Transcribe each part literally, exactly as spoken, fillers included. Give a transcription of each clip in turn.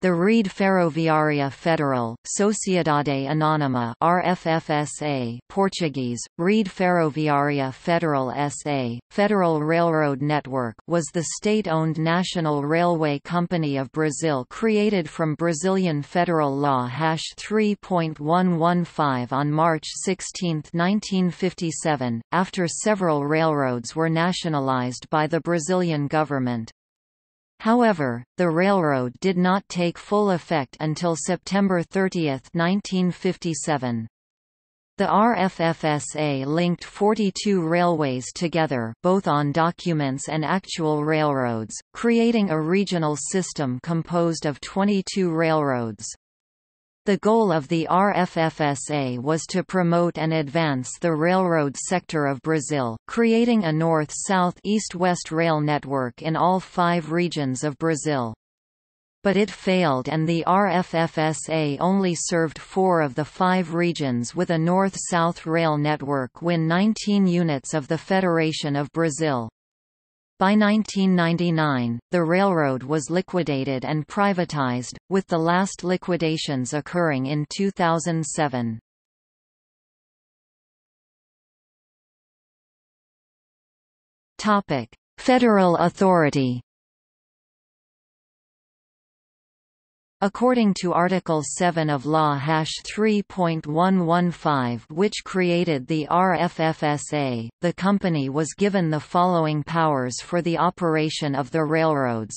The Rede Ferroviária Federal, Sociedade Anônima R F F S A Portuguese, Rede Ferroviária Federal S A, Federal Railroad Network was the state-owned national railway company of Brazil created from Brazilian Federal Law three point one one five on March sixteenth nineteen fifty-seven, after several railroads were nationalized by the Brazilian government. However, the railroad did not take full effect until September thirtieth nineteen fifty-seven. The R F F S A linked forty-two railways together, both on documents and actual railroads, creating a regional system composed of twenty-two railroads. The goal of the R F F S A was to promote and advance the railroad sector of Brazil, creating a north-south-east-west rail network in all five regions of Brazil. But it failed and the R F F S A only served four of the five regions with a north-south rail network when nineteen units of the Federation of Brazil. By nineteen ninety-nine, the railroad was liquidated and privatized, with the last liquidations occurring in two thousand seven. Topic: Federal authority. According to Article seven of Law three point one one five, which created the R F F S A, the company was given the following powers for the operation of the railroads.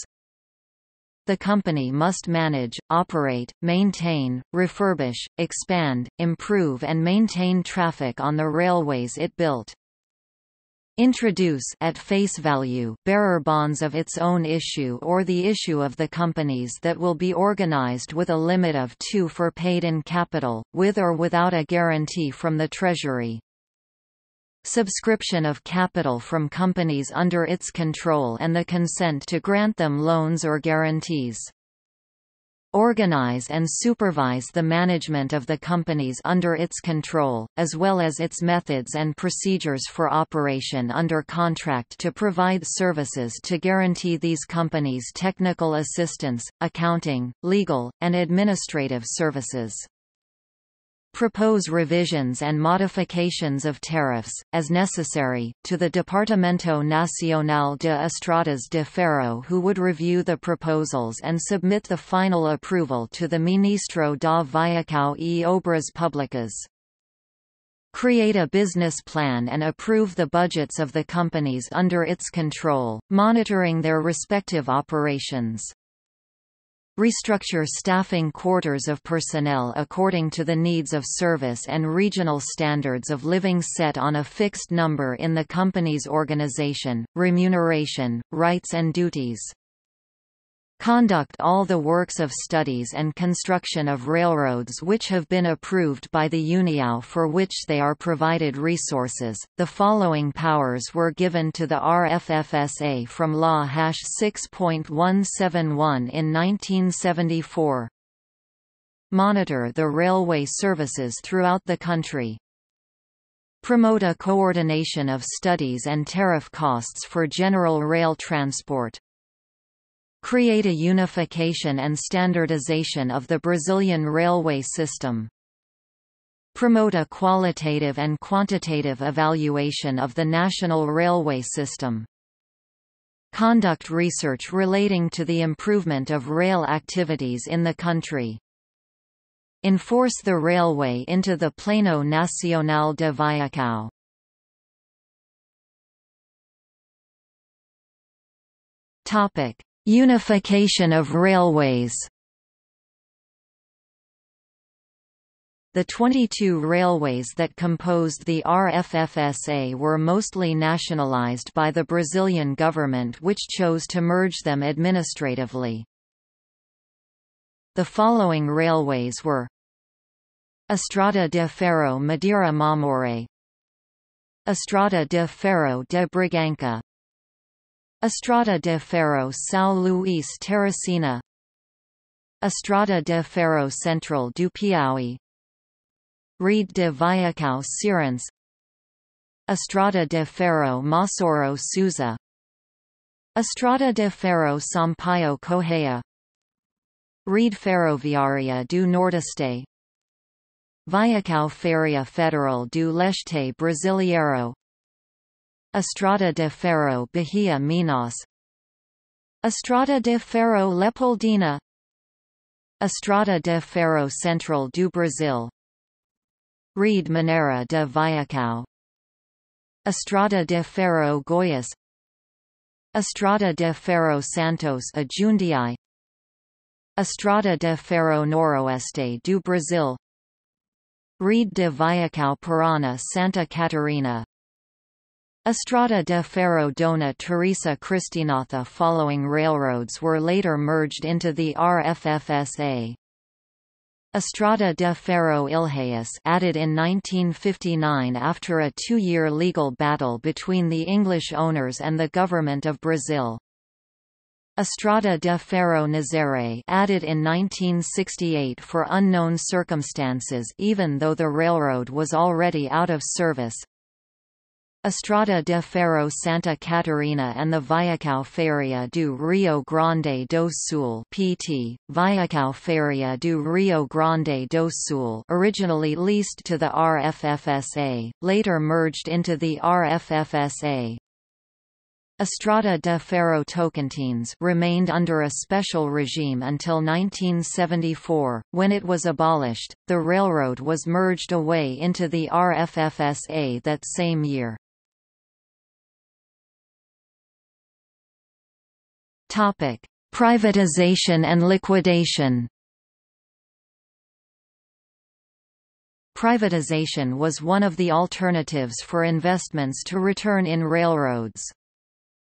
The company must manage, operate, maintain, refurbish, expand, improve and maintain traffic on the railways it built. Introduce at face value bearer bonds of its own issue or the issue of the companies that will be organized with a limit of two for paid in capital, with or without a guarantee from the Treasury. Subscription of capital from companies under its control and the consent to grant them loans or guarantees. Organize and supervise the management of the companies under its control, as well as its methods and procedures for operation under contract to provide services to guarantee these companies technical assistance, accounting, legal, and administrative services. Propose revisions and modifications of tariffs, as necessary, to the Departamento Nacional de Estradas de Ferro, who would review the proposals and submit the final approval to the Ministro da Viação e Obras Publicas. Create a business plan and approve the budgets of the companies under its control, monitoring their respective operations. Restructure staffing quarters of personnel according to the needs of service and regional standards of living set on a fixed number in the company's organization, remuneration, rights and duties. Conduct all the works of studies and construction of railroads which have been approved by the União for which they are provided resources. The following powers were given to the R F F S A from Law six point one seven one in nineteen seventy-four. Monitor the railway services throughout the country. Promote a coordination of studies and tariff costs for general rail transport. Create a unification and standardization of the Brazilian railway system. Promote a qualitative and quantitative evaluation of the national railway system. Conduct research relating to the improvement of rail activities in the country. Enforce the railway into the Plano Nacional de Viação. Topic: Unification of railways. The twenty-two railways that composed the R F F S A were mostly nationalized by the Brazilian government, which chose to merge them administratively. The following railways were: Estrada de Ferro Madeira Mamoré, Estrada de Ferro de Bragança, Estrada de Ferro São Luís Terracina, Estrada de Ferro Central do Piauí, Rede de Viação Sirens, Estrada de Ferro Masoro Souza, Estrada de Ferro Sampaio Cojea, Rede Ferroviária do Nordeste, Viação Feria Federal do Leste Brasileiro, Estrada de Ferro Bahia Minas, Estrada de Ferro Leopoldina, Estrada de Ferro Central do Brasil, Rede Mineira de Viação, Estrada de Ferro Goiás, Estrada de Ferro Santos a Jundiaí, Estrada de Ferro Noroeste do Brasil, Rede de Viação Paraná Santa Catarina, Estrada de Ferro Dona Teresa Cristina. The following railroads were later merged into the R F F S A. Estrada de Ferro Ilhéus, added in nineteen fifty-nine after a two-year legal battle between the English owners and the government of Brazil. Estrada de Ferro Nazaré, added in nineteen sixty-eight for unknown circumstances even though the railroad was already out of service. Estrada de Ferro Santa Catarina and the Viação Feria do Rio Grande do Sul P T, Viação Feria do Rio Grande do Sul, originally leased to the R F F S A, later merged into the R F F S A. Estrada de Ferro Tocantins remained under a special regime until nineteen seventy-four, when it was abolished. The railroad was merged away into the R F F S A that same year. Topic: Privatization and liquidation. Privatization was one of the alternatives for investments to return in railroads.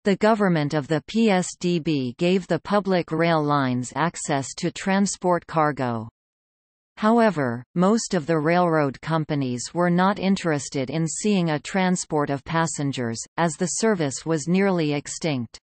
The government of the P S D B gave the public rail lines access to transport cargo. However, most of the railroad companies were not interested in seeing a transport of passengers, as the service was nearly extinct.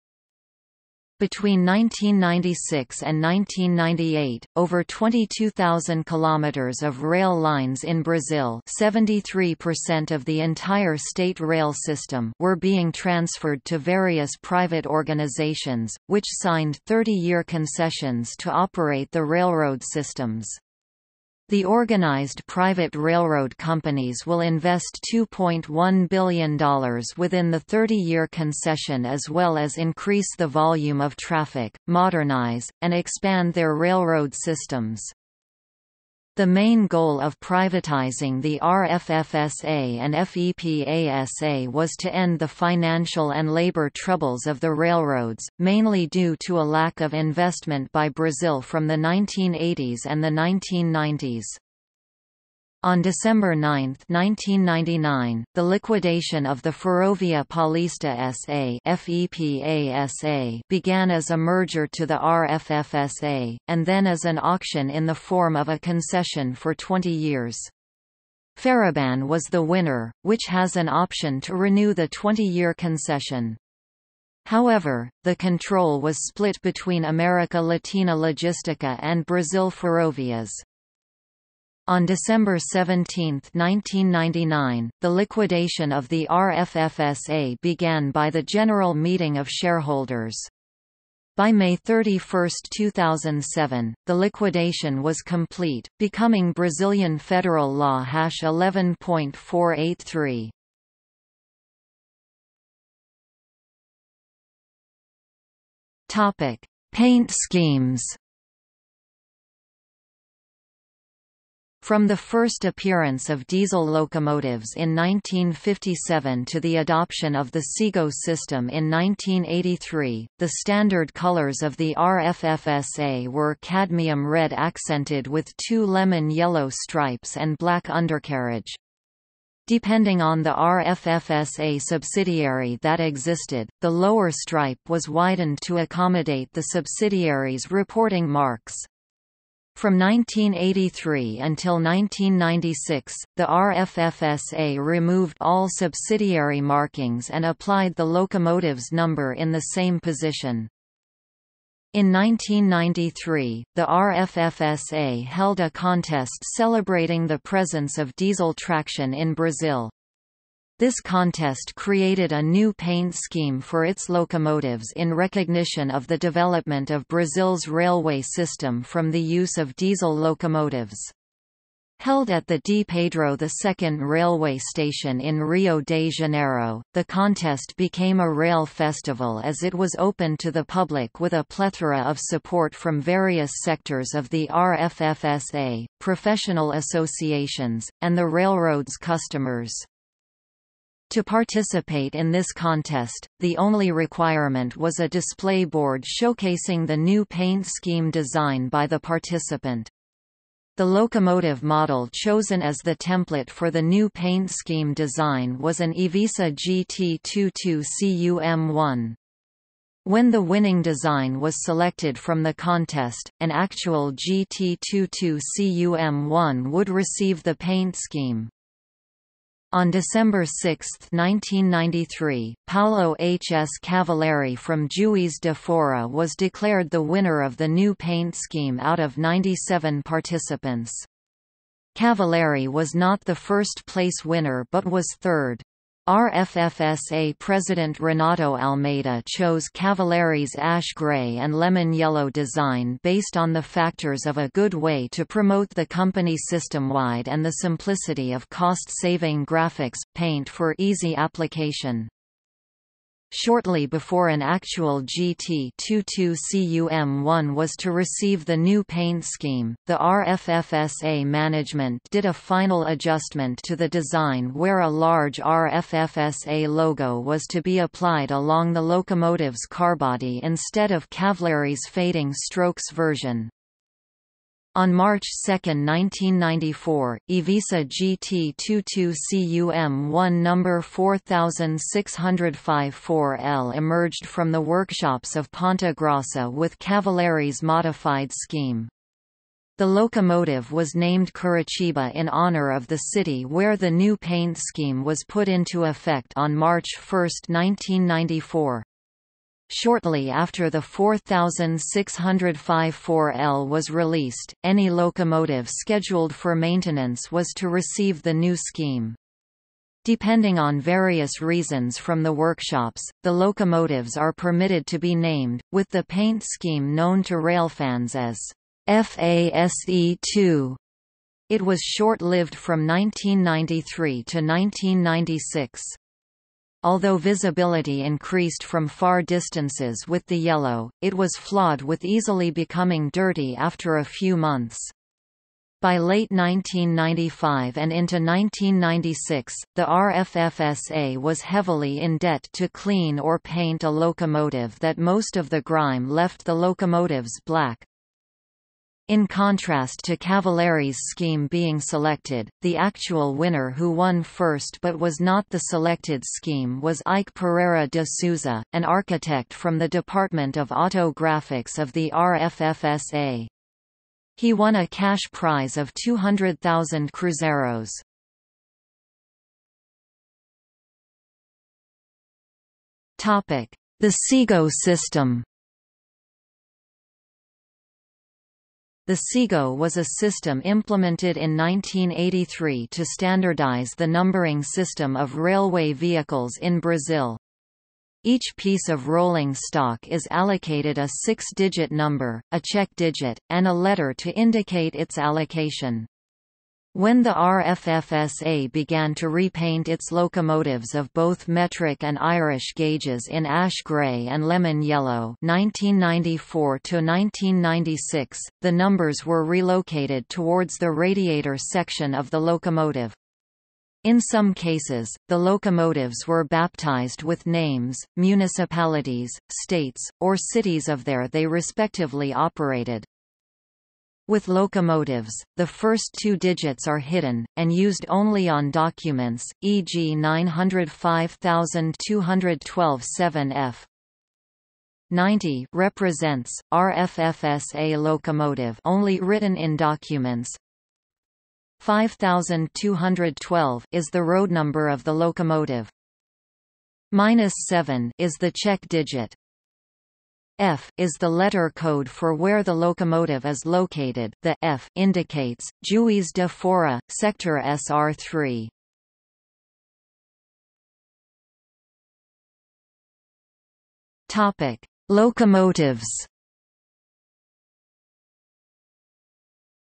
Between nineteen ninety-six and nineteen ninety-eight, over twenty-two thousand kilometers of rail lines in Brazil, seventy-three percent of the entire state rail system, were being transferred to various private organizations, which signed thirty-year concessions to operate the railroad systems. The organized private railroad companies will invest two point one billion dollars within the thirty-year concession as well as increase the volume of traffic, modernize, and expand their railroad systems. The main goal of privatizing the R F F S A and FEPASA was to end the financial and labor troubles of the railroads, mainly due to a lack of investment by Brazil from the nineteen eighties and the nineteen nineties. On December ninth nineteen ninety-nine, the liquidation of the Ferrovia Paulista S A (FEPASA) began as a merger to the R F F S A, and then as an auction in the form of a concession for twenty years. Ferroban was the winner, which has an option to renew the twenty-year concession. However, the control was split between América Latina Logística and Brazil Ferrovias. On December seventeenth nineteen ninety-nine, the liquidation of the R F F S A began by the General Meeting of Shareholders. By May thirty-first two thousand seven, the liquidation was complete, becoming Brazilian Federal Law eleven point four eight three. Topic: Paint schemes. From the first appearance of diesel locomotives in nineteen fifty-seven to the adoption of the SIGO system in nineteen eighty-three, the standard colors of the R F F S A were cadmium red accented with two lemon-yellow stripes and black undercarriage. Depending on the R F F S A subsidiary that existed, the lower stripe was widened to accommodate the subsidiary's reporting marks. From nineteen eighty-three until nineteen ninety-six, the R F F S A removed all subsidiary markings and applied the locomotive's number in the same position. In nineteen ninety-three, the R F F S A held a contest celebrating the presence of diesel traction in Brazil. This contest created a new paint scheme for its locomotives in recognition of the development of Brazil's railway system from the use of diesel locomotives. Held at the D. Pedro the Second Railway Station in Rio de Janeiro, the contest became a rail festival as it was open to the public with a plethora of support from various sectors of the R F F S A, professional associations, and the railroad's customers. To participate in this contest, the only requirement was a display board showcasing the new paint scheme design by the participant. The locomotive model chosen as the template for the new paint scheme design was an Evisa G T twenty-two C U M one. When the winning design was selected from the contest, an actual G T twenty-two C U M one would receive the paint scheme. On December sixth nineteen ninety-three, Paulo H S Cavalieri from Juiz de Fora was declared the winner of the new paint scheme out of ninety-seven participants. Cavalieri was not the first place winner but was third. R F F S A President Renato Almeida chose Cavalieri's ash gray and lemon yellow design based on the factors of a good way to promote the company system-wide and the simplicity of cost-saving graphics, paint for easy application. Shortly before an actual G T twenty-two C U M one was to receive the new paint scheme, the R F F S A management did a final adjustment to the design where a large R F F S A logo was to be applied along the locomotive's carbody instead of Cavalieri's fading strokes version. On March second nineteen ninety-four, Evisa G T twenty-two C U M one number four six zero five four L emerged from the workshops of Ponta Grossa with Cavalieri's modified scheme. The locomotive was named Curitiba in honor of the city where the new paint scheme was put into effect on March first nineteen ninety-four. Shortly after the four six zero five four L was released, any locomotive scheduled for maintenance was to receive the new scheme. Depending on various reasons from the workshops, the locomotives are permitted to be named, with the paint scheme known to railfans as FASE two. It was short-lived from nineteen ninety-three to nineteen ninety-six. Although visibility increased from far distances with the yellow, it was flawed with easily becoming dirty after a few months. By late nineteen ninety-five and into nineteen ninety-six, the R F F S A was heavily in debt to clean or paint a locomotive that most of the grime left the locomotives black. In contrast to Cavalieri's scheme being selected, the actual winner who won first but was not the selected scheme was Ike Pereira de Souza, an architect from the Department of Auto Graphics of the R F F S A. He won a cash prize of two hundred thousand cruzeiros. The SIGO system. The SIGO was a system implemented in nineteen eighty-three to standardize the numbering system of railway vehicles in Brazil. Each piece of rolling stock is allocated a six-digit number, a check digit, and a letter to indicate its allocation. When the R F F S A began to repaint its locomotives of both metric and Irish gauges in ash grey and lemon yellow nineteen ninety-four to nineteen ninety-six, the numbers were relocated towards the radiator section of the locomotive. In some cases, the locomotives were baptized with names, municipalities, states, or cities of where they respectively operated. With locomotives, the first two digits are hidden, and used only on documents, for example nine oh five two one two seven F. ninety represents R F F S A locomotive only written in documents. five thousand two hundred twelve is the road number of the locomotive. minus seven is the check digit. F is the letter code for where the locomotive is located. The F indicates Juiz de Fora, Sector S R three. Topic: Locomotives.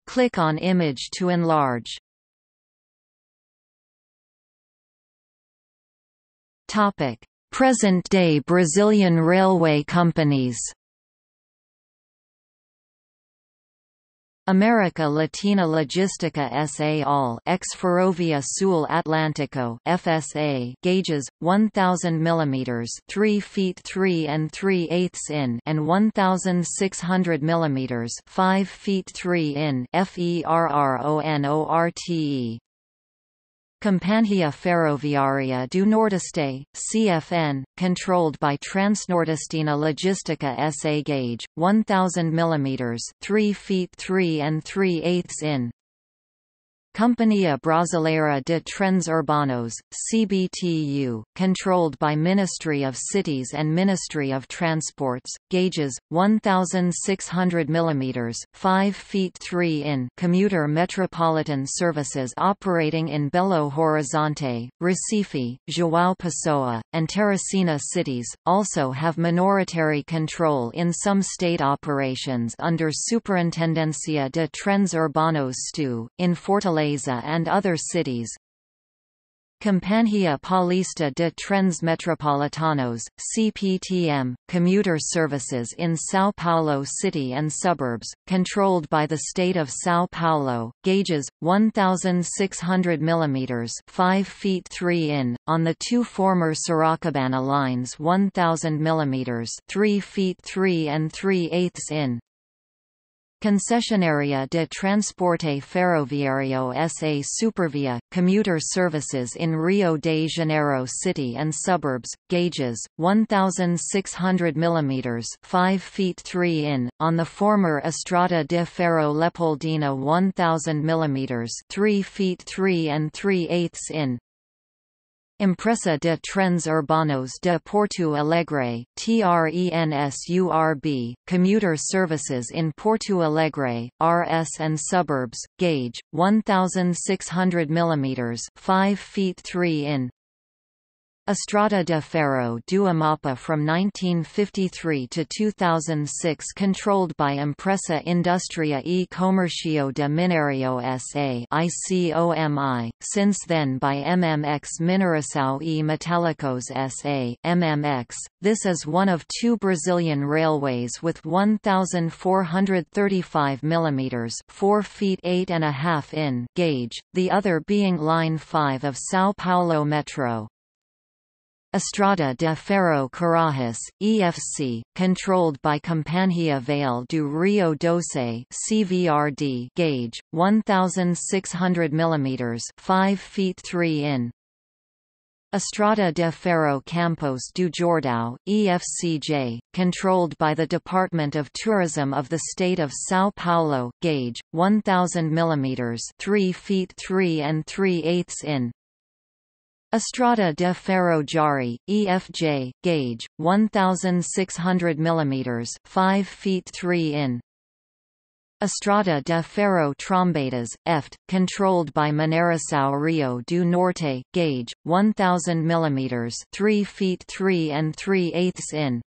Click on image to enlarge. Topic: Present-day Brazilian railway companies. América Latina Logística S A L ex-Ferrovia Sul Atlântico F S A gauges one thousand millimeters three feet three and three eighths inches and one thousand six hundred millimeters five feet three inches FERRONORTE. Companhia Ferroviária do Nordeste, C F N, controlled by Transnordestina Logística S A gauge, one thousand millimeters three feet three and three eighths inches. Companhia Brasileira de Trens Urbanos, C B T U, controlled by Ministry of Cities and Ministry of Transports, gauges, one thousand six hundred millimeters, five feet three inches. Commuter Metropolitan services operating in Belo Horizonte, Recife, João Pessoa, and Terracina cities, also have minoritary control in some state operations under Superintendência de Trens Urbanos S T U, in Fortaleza and other cities. Companhia Paulista de Trens Metropolitanos, C P T M, commuter services in São Paulo city and suburbs, controlled by the state of São Paulo, gauges, one thousand six hundred millimeters five feet three inches, on the two former Sorocabana lines one thousand millimeters three feet three and three eighths inches. Concessionaria de Transporte Ferroviario S A Supervia, commuter services in Rio de Janeiro city and suburbs, gauges, one thousand six hundred millimeters five feet three inches, on the former Estrada de Ferro Leopoldina one thousand millimeters three feet three and three eighths inches. Empresa de Trens Urbanos de Porto Alegre, TRENSURB, commuter services in Porto Alegre, R S and suburbs, gauge, one thousand six hundred millimeters five feet three inches. Estrada de Ferro do Amapá from nineteen fifty-three to two thousand six, controlled by Empresa Indústria e Comércio de Minério S A I C O M I, since then by M M X Mineração e Metálicos S A M M X. This is one of two Brazilian railways with one thousand four hundred thirty-five millimeters four feet eight and a half inches gauge, the other being Line five of São Paulo Metro. Estrada de Ferro Carajás, E F C, controlled by Companhia Vale do Rio Doce C V R D gauge, one thousand six hundred millimeters five feet three inches. Estrada de Ferro Campos do Jordão, E F C J, controlled by the Department of Tourism of the State of São Paulo gauge, one thousand millimeters three feet three and three eighths inches. Estrada de Ferro Jari, E F J, gauge, one thousand six hundred millimeters five feet three inches. Estrada de Ferro Trombetas, E F T, controlled by Mineração Rio do Norte, gauge, one thousand millimeters three feet three and three eighths inches.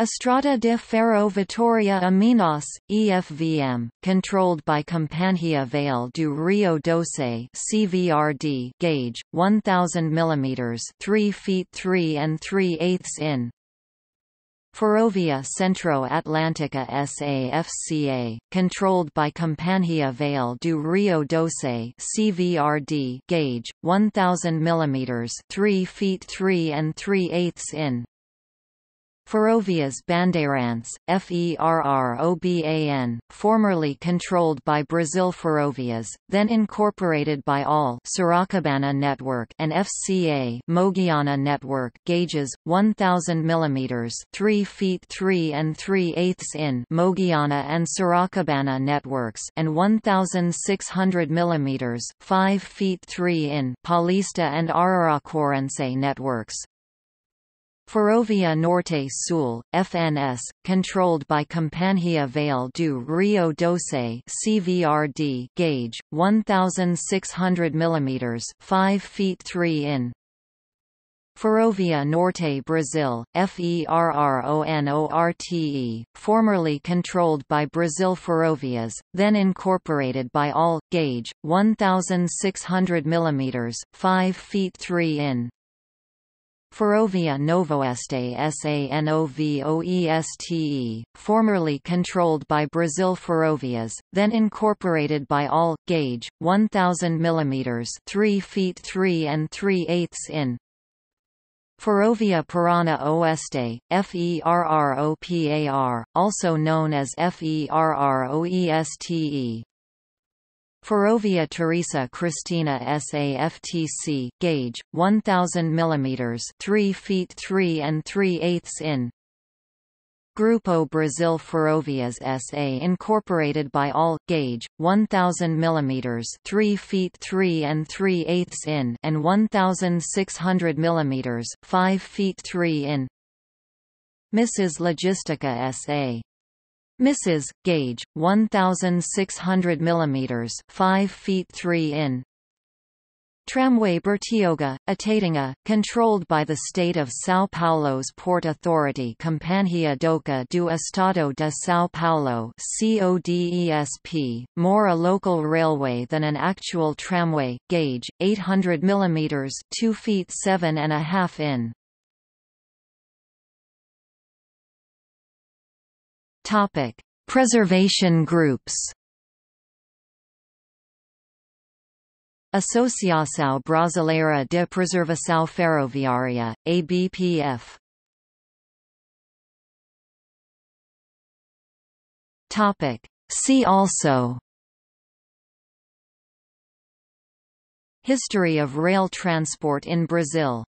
Estrada de Ferro Vitória a Minas, E F V M, controlled by Companhia Vale do Rio Doce C V R D gauge, one thousand millimeters three feet three and three eighths inches. Ferrovia Centro Atlântica S A F C A, controlled by Companhia Vale do Rio Doce C V R D gauge, one thousand millimeters three feet three and three eighths inches. Ferrovias Bandeirantes, F E R R O B A N, formerly controlled by Brazil Ferrovias, then incorporated by A L Sorocabana Network and F C A Mogiana Network gauges, one thousand millimeters three feet three and three eighths inches Mogiana and Sorocabana Networks and one thousand six hundred millimeters five feet three inches Paulista and Araraquarense Networks. Ferrovia Norte Sul, F N S, controlled by Companhia Vale do Rio Doce C V R D gauge, one thousand six hundred millimeters five feet three inches. Ferrovia Norte Brasil, FERRONORTE, formerly controlled by Brasil Ferrovias, then incorporated by A L, gauge, one thousand six hundred millimeters, five feet three inches. Ferrovia Novoeste SANOVOESTE, formerly controlled by Brasil Ferrovias, then incorporated by A L, gauge, one thousand millimeters, three feet three and three eighths inches. Ferrovia Paraná Oeste, FERROPAR, also known as FERROESTE. Ferrovia Teresa Cristina SAFTC, gauge, one thousand millimeters, three feet three and three eighths inches. Grupo Brasil Ferrovias S A incorporated by A L, gauge, one thousand millimeters, three feet three and three eighths inches and one thousand six hundred millimeters, five feet three inches. Misses Logística S A. Misses, gauge, one thousand six hundred millimeters, five feet three inches. Tramway Bertioga, Itatinga, controlled by the state of São Paulo's Port Authority Companhia Doca do Estado de São Paulo (C O D E S P), more a local railway than an actual tramway, gauge, eight hundred millimeters, two feet seven and a half inches. Topic: Preservation groups. Associação Brasileira de Preservação Ferroviária, A B P F. Topic. See also: History of rail transport in Brazil.